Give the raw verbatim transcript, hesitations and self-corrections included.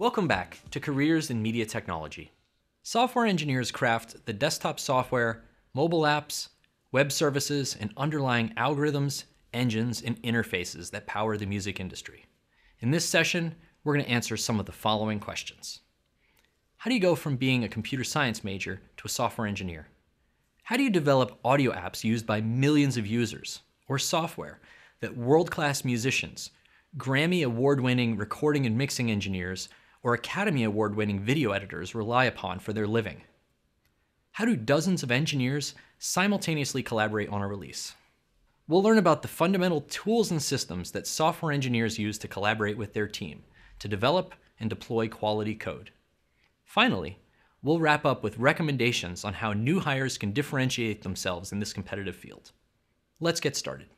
Welcome back to Careers in Media Technology. Software engineers craft the desktop software, mobile apps, web services, and underlying algorithms, engines, and interfaces that power the music industry. In this session, we're going to answer some of the following questions. How do you go from being a computer science major to a software engineer? How do you develop audio apps used by millions of users, or software that world-class musicians, Grammy award-winning recording and mixing engineers, or Academy Award-winning video editors rely upon for their living? How do dozens of engineers simultaneously collaborate on a release? We'll learn about the fundamental tools and systems that software engineers use to collaborate with their team, to develop and deploy quality code. Finally, we'll wrap up with recommendations on how new hires can differentiate themselves in this competitive field. Let's get started.